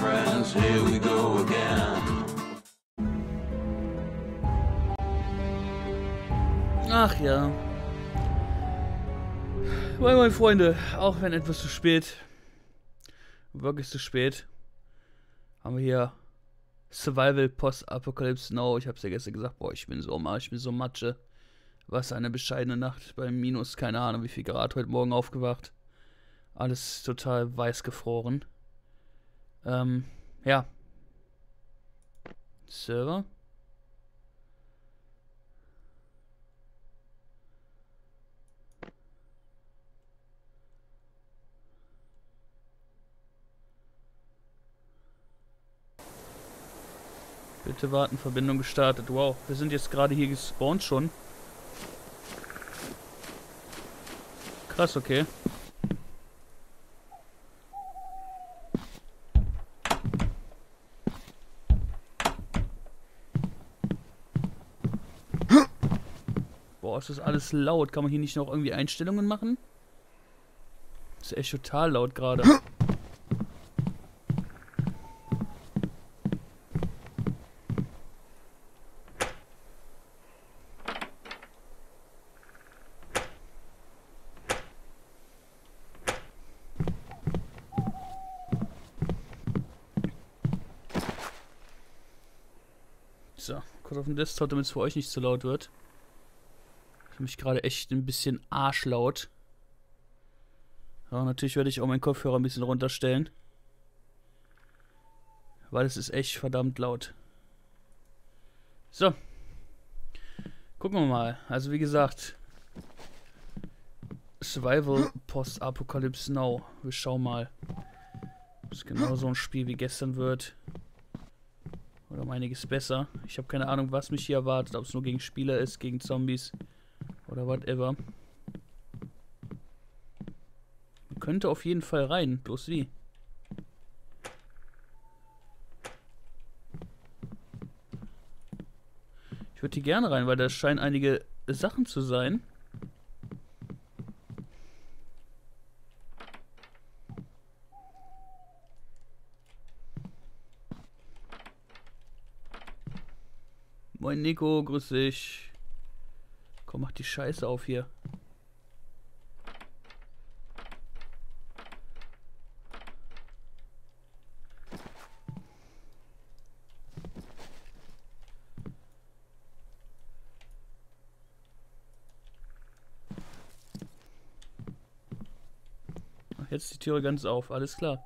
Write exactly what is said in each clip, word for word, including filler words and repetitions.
friends, here we go again. Ach ja. Moin moin Freunde, auch wenn etwas zu spät, wirklich zu spät, haben wir hier Survival Postapocalypse Now. Ich hab's ja gestern gesagt, boah, ich bin so matsch, ich bin so matsche. Was eine bescheidene Nacht bei Minus, keine Ahnung wie viel Grad, heute Morgen aufgewacht. Alles total weiß gefroren. Ähm, ja. Server. Bitte warten, Verbindung gestartet. Wow, wir sind jetzt gerade hier gespawnt schon. Krass, okay. Boah, ist das alles laut. Kann man hier nicht noch irgendwie Einstellungen machen? Ist echt total laut gerade. So, kurz auf dem Desktop, damit es für euch nicht zu laut wird. Ich fühle mich gerade echt ein bisschen arschlaut. Ja, natürlich werde ich auch meinen Kopfhörer ein bisschen runterstellen. Weil es ist echt verdammt laut. So. Gucken wir mal. Also wie gesagt. Survival Postapocalypse Now. Wir schauen mal. Ob es genau so ein Spiel wie gestern wird. Oder um einiges besser. Ich habe keine Ahnung, was mich hier erwartet. Ob es nur gegen Spieler ist, gegen Zombies oder whatever. Man könnte auf jeden Fall rein. Bloß wie? Ich würde hier gerne rein, weil da scheinen einige Sachen zu sein. Moin Nico, grüß dich. Komm, mach die Scheiße auf hier. Ach, jetzt ist die Türe ganz auf, alles klar.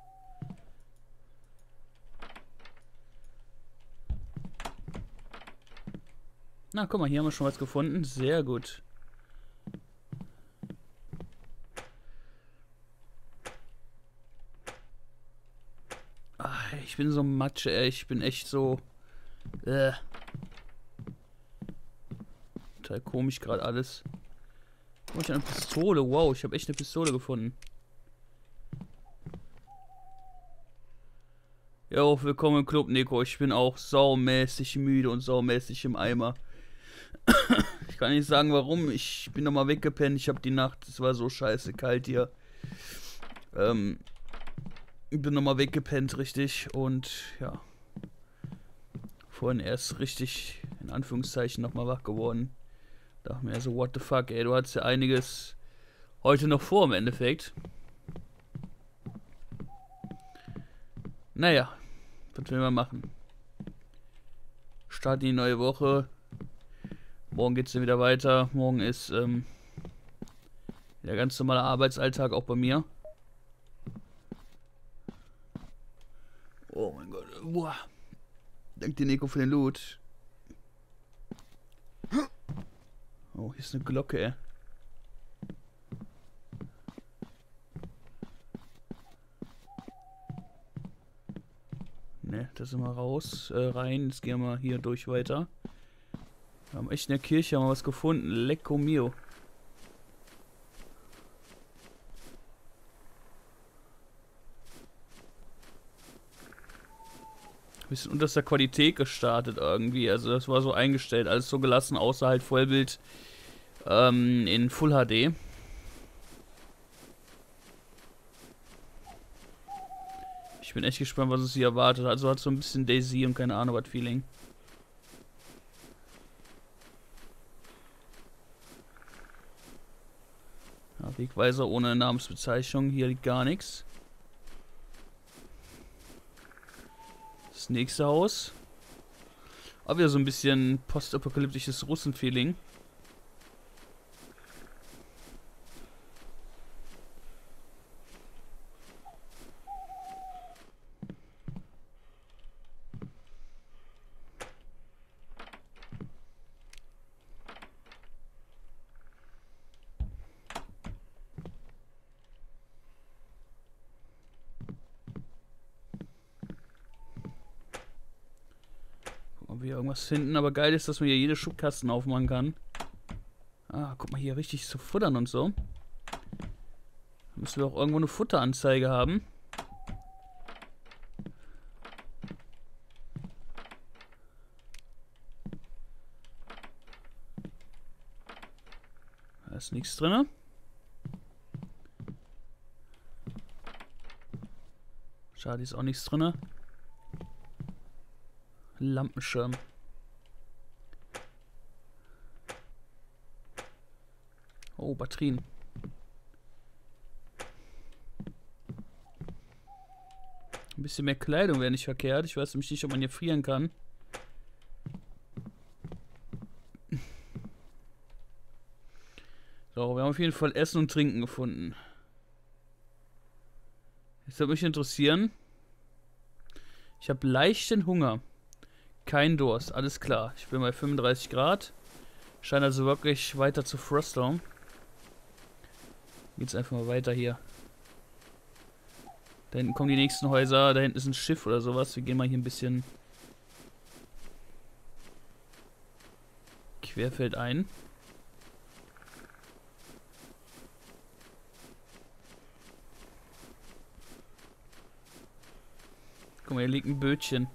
Na, guck mal, hier haben wir schon was gefunden. Sehr gut. Ach, ich bin so Matsche, ey. Ich bin echt so... Äh. Total komisch gerade alles. Oh, ich habe eine Pistole. Wow, ich habe echt eine Pistole gefunden. Jo, willkommen im Club, Nico. Ich bin auch saumäßig müde und saumäßig im Eimer. Ich kann nicht sagen, warum. Ich bin nochmal weggepennt. Ich habe die Nacht, es war so scheiße kalt hier. Ähm, ich bin nochmal weggepennt, richtig. Und ja, vorhin erst richtig, in Anführungszeichen, nochmal wach geworden. Dachte mir so, what the fuck, ey, du hattest ja einiges heute noch vor im Endeffekt. Naja, was will man machen? Starten die neue Woche. Morgen geht's dann wieder weiter. Morgen ist ähm, der ganz normale Arbeitsalltag auch bei mir. Oh mein Gott. Boah. Dank dir, Nico, für den Loot. Oh, hier ist eine Glocke, ey. Ne, da sind wir raus. Äh, rein. Jetzt gehen wir hier durch weiter. Wir haben echt in der Kirche haben wir was gefunden. Lecco mio. Ein bisschen unterster Qualität gestartet irgendwie. Also das war so eingestellt. Alles so gelassen, außer halt Vollbild ähm, in Full H D. Ich bin echt gespannt, was uns hier erwartet. Also hat so ein bisschen DayZ und keine Ahnung was Feeling. Ja, Wegweiser ohne Namensbezeichnung. Hier liegt gar nichts. Das nächste Haus. Auch wieder so ein bisschen postapokalyptisches Russen-Feeling. Hier irgendwas finden, aber geil ist, dass man hier jede Schubkasten aufmachen kann. Ah, guck mal hier, richtig zu futtern und so. Da müssen wir auch irgendwo eine Futteranzeige haben. Da ist nichts drin. Schade, ist auch nichts drin. Lampenschirm. Oh, Batterien. Ein bisschen mehr Kleidung wäre nicht verkehrt. Ich weiß nämlich nicht, ob man hier frieren kann. So, wir haben auf jeden Fall Essen und Trinken gefunden. Jetzt würde mich interessieren. Ich habe leichten Hunger. Kein Durst, alles klar. Ich bin bei fünfunddreißig Grad. Scheint also wirklich weiter zu Frostdown. Geht's einfach mal weiter hier. Da hinten kommen die nächsten Häuser. Da hinten ist ein Schiff oder sowas. Wir gehen mal hier ein bisschen querfeld ein. Guck mal, hier liegt ein Bötchen.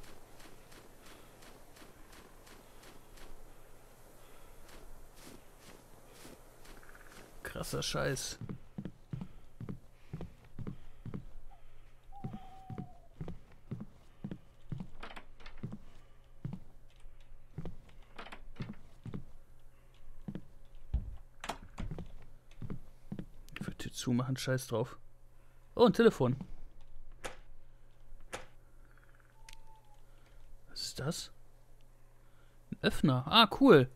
Krasser Scheiß. Ich würde Tür zumachen, scheiß drauf. Oh, ein Telefon. Was ist das? Ein Öffner. Ah, cool.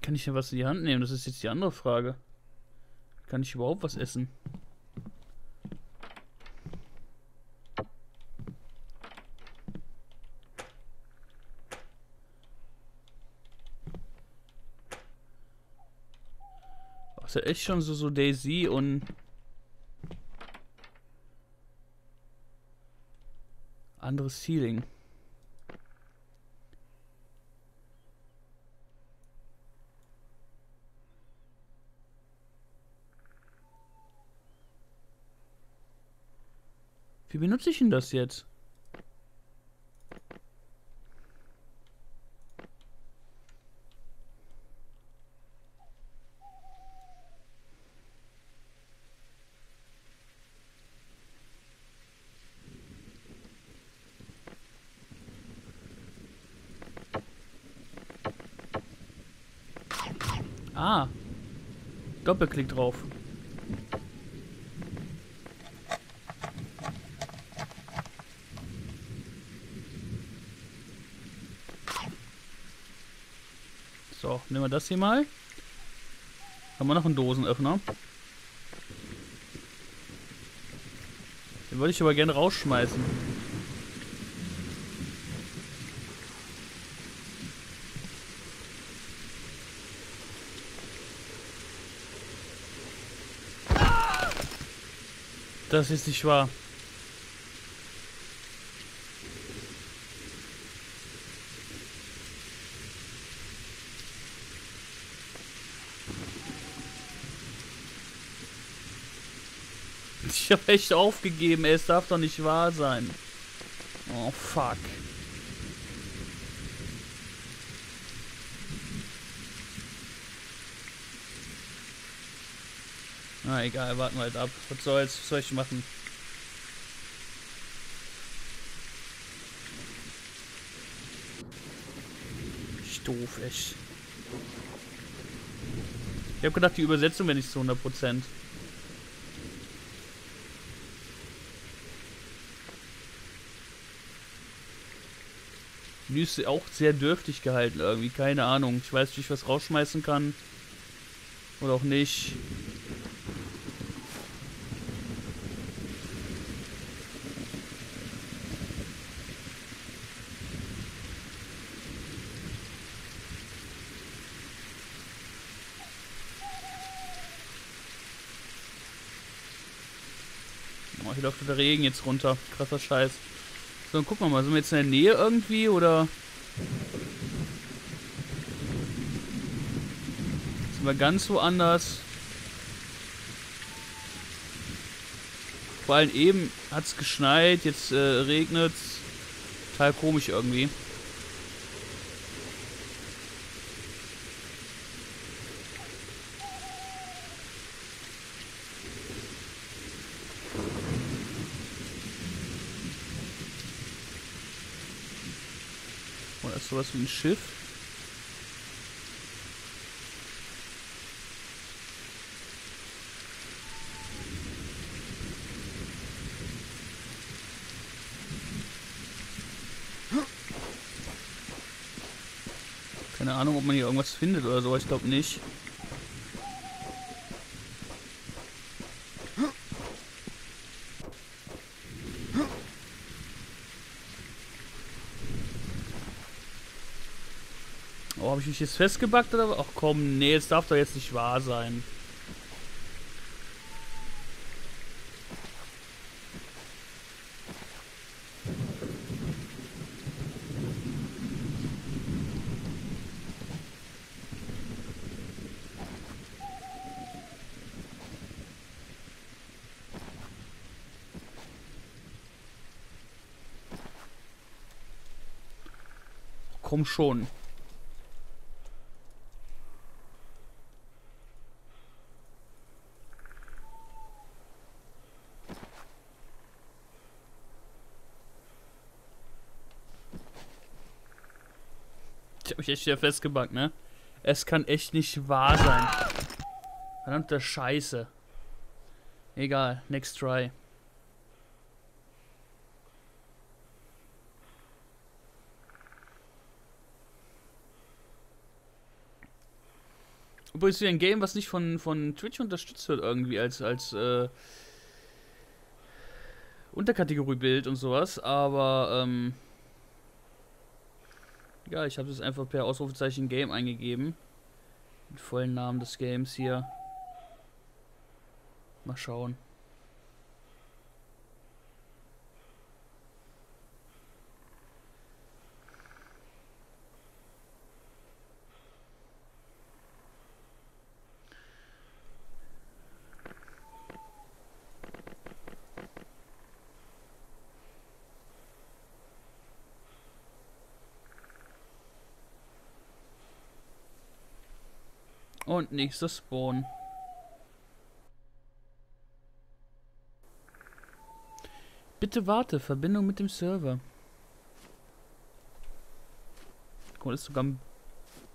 Kann ich denn was in die Hand nehmen? Das ist jetzt die andere Frage. Kann ich überhaupt was essen? Das ist ja echt schon so, so DayZ und anderes Feeling. Wie benutze ich denn das jetzt? Ah, Doppelklick drauf. So, nehmen wir das hier mal. Haben wir noch einen Dosenöffner. Den würde ich aber gerne rausschmeißen. Das ist nicht wahr. Ich habe echt aufgegeben, ey, es darf doch nicht wahr sein. Oh, fuck. Na egal, warten wir halt ab. Was soll's, was soll ich machen? Doof, echt. Ich habe gedacht, die Übersetzung wäre nicht zu hundert Prozent. Die ist auch sehr dürftig gehalten irgendwie, keine Ahnung. Ich weiß nicht, wie ich was rausschmeißen kann. Oder auch nicht. Hier läuft der Regen jetzt runter. Krasser Scheiß. So, dann gucken wir mal. Sind wir jetzt in der Nähe irgendwie, oder? Sind wir ganz woanders? Vor allem eben hat es geschneit, jetzt äh, regnet es. Total komisch irgendwie. Sowas wie ein Schiff. Keine Ahnung, ob man hier irgendwas findet oder so, ich glaube nicht. Oh, habe ich mich jetzt festgebackt oder was? Ach komm, nee, es darf doch jetzt nicht wahr sein. Komm schon. Ich hab mich echt wieder festgebackt, ne? Es kann echt nicht wahr sein. Verdammte Scheiße. Egal, next try. Übrigens wieder ein Game, was nicht von, von Twitch unterstützt wird irgendwie als, als äh, Unterkategorie-Bild und sowas, aber ähm ja, ich habe es einfach per Ausrufezeichen Game eingegeben. Den vollen Namen des Games hier. Mal schauen. Und nächster Spawn. Bitte warte, Verbindung mit dem Server. Guck mal, das ist sogar ein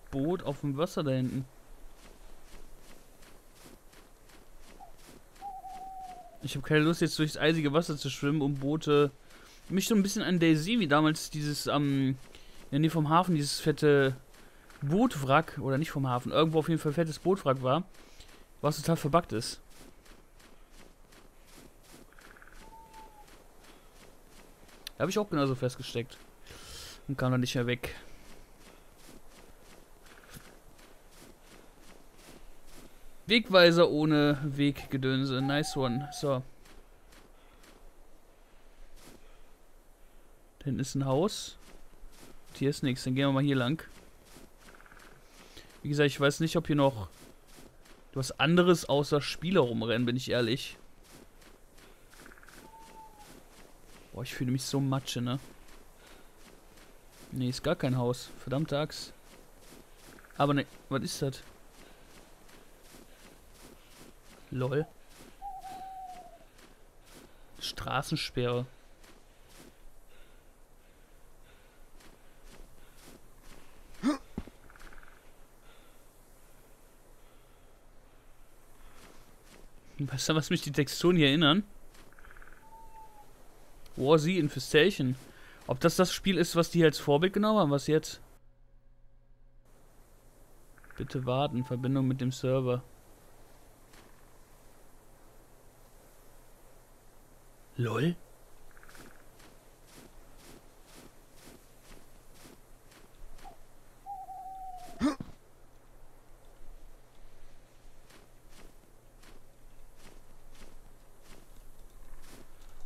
Boot auf dem Wasser da hinten. Ich habe keine Lust, jetzt durchs eisige Wasser zu schwimmen, um Boote. Mich so ein bisschen an DayZ, wie damals dieses am ähm, in der Nähe vom Hafen, dieses fette Bootwrack, oder nicht vom Hafen, irgendwo auf jeden Fall fettes Bootwrack war, was total verbuggt ist. Da habe ich auch genauso festgesteckt und kam dann nicht mehr weg. Wegweiser ohne Weggedönse, nice one. So. Da hinten ist ein Haus. Und hier ist nichts, dann gehen wir mal hier lang. Wie gesagt, ich weiß nicht, ob hier noch was anderes außer Spieler rumrennen, bin ich ehrlich. Boah, ich fühle mich so Matsche, ne? Ne, ist gar kein Haus. Verdammte Axt. Aber ne, was ist das? Lol. Straßensperre. Weißt du, was mich die Texturen hier erinnern? War Z Infestation. Ob das das Spiel ist, was die als Vorbild genommen haben? Was jetzt? Bitte warten. Verbindung mit dem Server. Lol?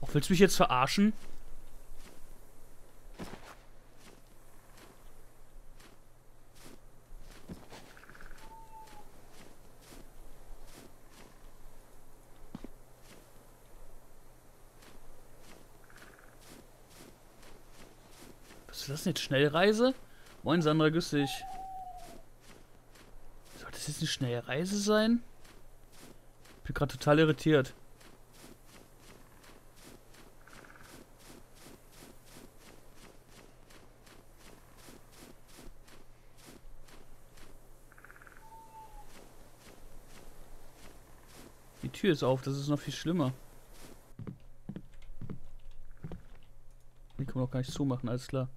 Ach, willst du mich jetzt verarschen? Das ist jetzt Schnellreise? Moin Sandra, grüß dich. Soll das jetzt eine Schnellreise sein? Bin gerade total irritiert. Die Tür ist auf, das ist noch viel schlimmer. Die können wir auch gar nicht zumachen, alles klar.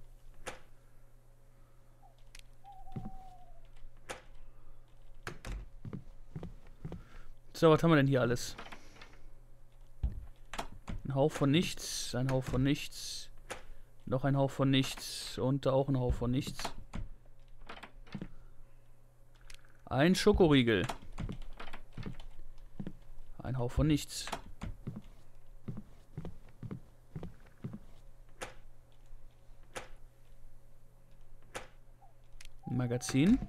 So, was haben wir denn hier alles? Ein Hauch von nichts, ein Hauch von nichts, noch ein Hauch von nichts und auch ein Hauch von nichts. Ein Schokoriegel. Ein Hauch von nichts. Ein Magazin.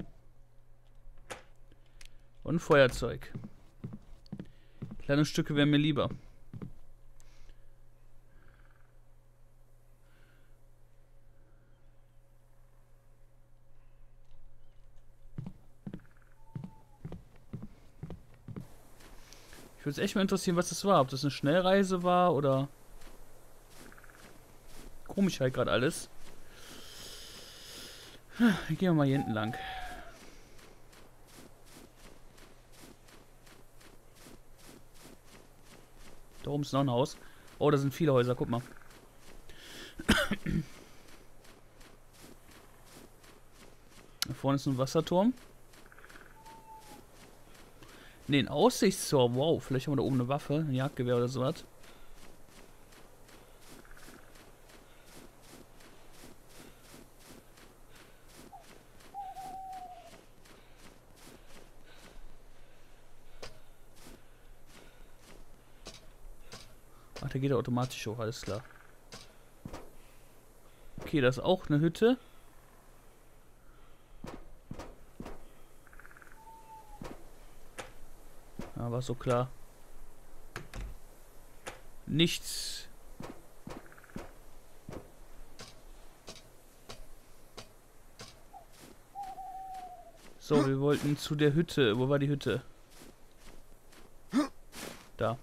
Und ein Feuerzeug. Kleine Stücke wären mir lieber. Ich würde es echt mal interessieren, was das war. Ob das eine Schnellreise war oder... Komisch halt gerade alles. Gehen wir mal hier hinten lang. Da oben ist noch ein Haus. Oh, da sind viele Häuser, guck mal. Da vorne ist ein Wasserturm. Ne, ein Aussichtsturm. Wow, vielleicht haben wir da oben eine Waffe, ein Jagdgewehr oder sowas. Da geht er automatisch hoch, alles klar. Okay, das ist auch eine Hütte. Aber so klar. Nichts. So, wir wollten zu der Hütte. Wo war die Hütte? Da.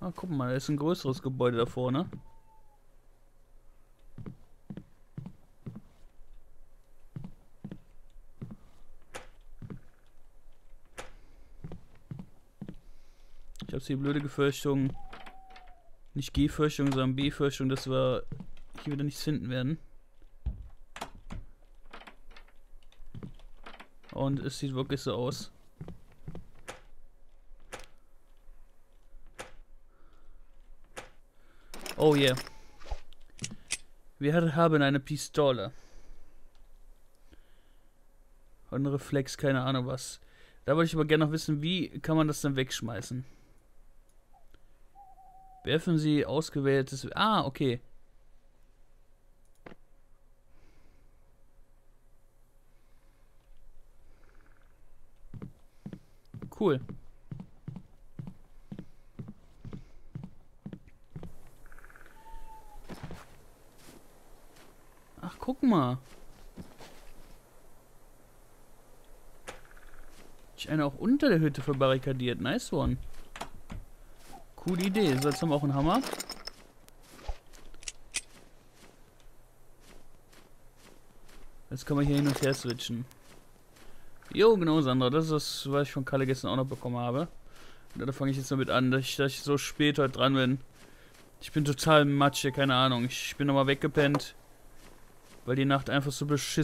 Ah, guck mal, da ist ein größeres Gebäude da vorne. Ich habe die blöde Gefürchtung, nicht G-Fürchtung, sondern B-Fürchtung, dass wir hier wieder nichts finden werden. Und es sieht wirklich so aus. Oh yeah. Wir haben eine Pistole. Und ein Reflex, keine Ahnung was. Da wollte ich aber gerne noch wissen, wie kann man das dann wegschmeißen? Werfen Sie ausgewähltes... Ah, okay. cool. Ach, guck mal. Ich einen auch unter der Hütte verbarrikadiert. Nice one. Coole Idee. So, jetzt haben wir auch einen Hammer. Jetzt kann man hier hin und her switchen. Jo, genau, Sandra. Das ist das, was ich von Kalle gestern auch noch bekommen habe. Und da fange ich jetzt damit an, dass ich, dass ich so spät heute dran bin. Ich bin total matsch hier, keine Ahnung. Ich bin nochmal weggepennt, weil die Nacht einfach so beschissen